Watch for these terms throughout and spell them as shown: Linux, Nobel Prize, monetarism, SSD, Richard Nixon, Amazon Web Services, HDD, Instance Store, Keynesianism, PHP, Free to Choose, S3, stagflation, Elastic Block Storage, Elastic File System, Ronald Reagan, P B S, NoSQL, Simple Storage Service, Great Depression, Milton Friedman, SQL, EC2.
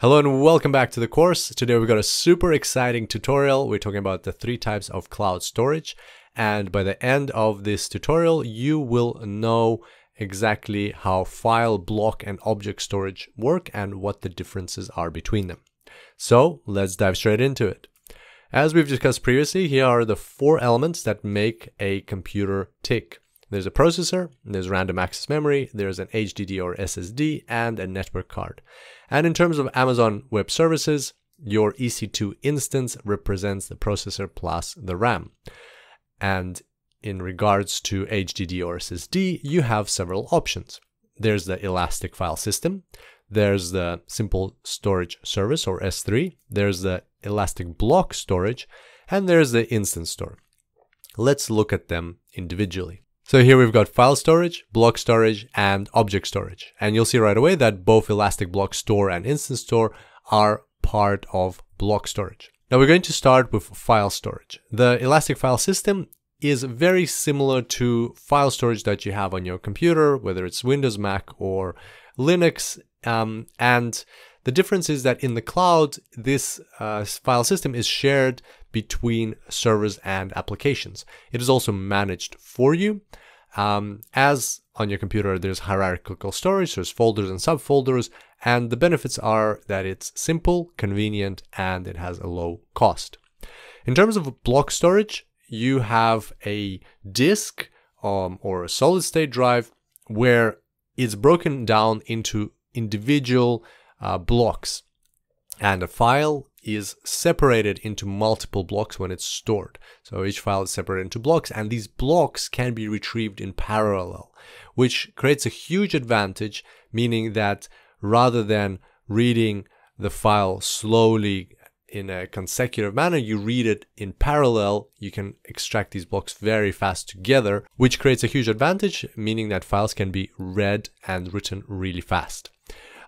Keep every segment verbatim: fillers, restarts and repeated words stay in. Hello and welcome back to the course. Today we've got a super exciting tutorial. We're talking about the three types of cloud storage. And by the end of this tutorial, you will know exactly how file, block, and object storage work and what the differences are between them. So let's dive straight into it. As we've discussed previously, here are the four elements that make a computer tick. There's a processor, there's random access memory, there's an H D D or S S D, and a network card. And in terms of Amazon Web Services, your E C two instance represents the processor plus the RAM. And in regards to H D D or S S D, you have several options. There's the Elastic File System, there's the Simple Storage Service or S three, there's the Elastic Block Storage, and there's the Instance Store. Let's look at them individually. So here we've got file storage, block storage, and object storage. And you'll see right away that both Elastic Block Store and Instance Store are part of block storage. Now we're going to start with file storage. The Elastic File System is very similar to file storage that you have on your computer, whether it's Windows, Mac, or Linux. Um, and the difference is that in the cloud, this uh, file system is shared between servers and applications. It is also managed for you. Um, as on your computer, there's hierarchical storage, there's folders and subfolders, and the benefits are that it's simple, convenient, and it has a low cost. In terms of block storage, you have a disk um, or a solid state drive where it's broken down into individual uh, blocks, and a file is separated into multiple blocks when it's stored. So each file is separated into blocks, and these blocks can be retrieved in parallel, which creates a huge advantage, meaning that rather than reading the file slowly in a consecutive manner, you read it in parallel. You can extract these blocks very fast together, which creates a huge advantage, meaning that files can be read and written really fast.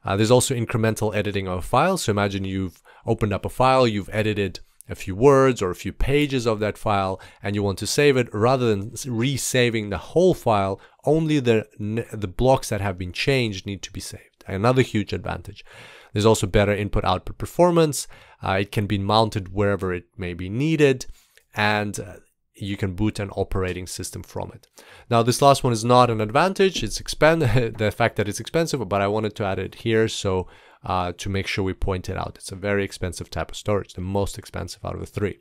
Uh, there's also incremental editing of files. So imagine you've opened up a file, you've edited a few words or a few pages of that file, and you want to save it. Rather than resaving the whole file, only the, the blocks that have been changed need to be saved. Another huge advantage. There's also better input-output performance. Uh, it can be mounted wherever it may be needed, and uh, you can boot an operating system from it. Now, this last one is not an advantage. It's expen the fact that it's expensive, but I wanted to add it here so uh, to make sure we point it out. It's a very expensive type of storage, the most expensive out of the three.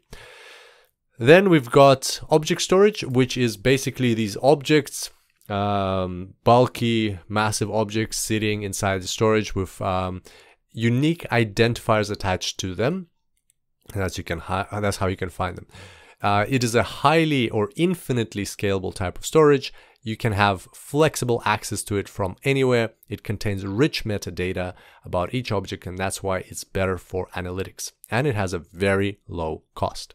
Then we've got object storage, which is basically these objects, um, bulky, massive objects sitting inside the storage with um, unique identifiers attached to them. And that's, you can hi that's how you can find them. Uh, it is a highly or infinitely scalable type of storage. You can have flexible access to it from anywhere. It contains rich metadata about each object, and that's why it's better for analytics. And it has a very low cost.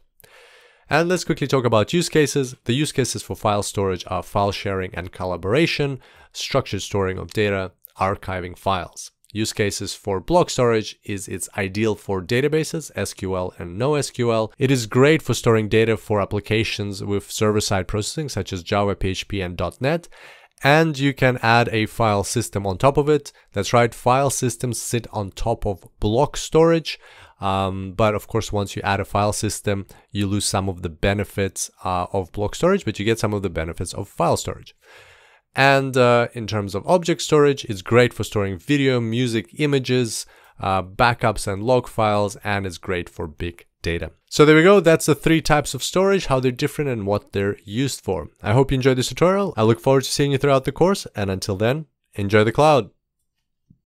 And let's quickly talk about use cases. The use cases for file storage are file sharing and collaboration, structured storing of data, archiving files. Use cases for block storage is it's ideal for databases, S Q L and NoSQL. It is great for storing data for applications with server-side processing such as Java, P H P and dot net. And you can add a file system on top of it. That's right, file systems sit on top of block storage. Um, but of course, once you add a file system, you lose some of the benefits uh, of block storage, but you get some of the benefits of file storage. And uh, in terms of object storage, it's great for storing video, music, images, uh, backups and log files, and it's great for big data. So there we go. That's the three types of storage, how they're different and what they're used for. I hope you enjoyed this tutorial. I look forward to seeing you throughout the course. And until then, enjoy the cloud.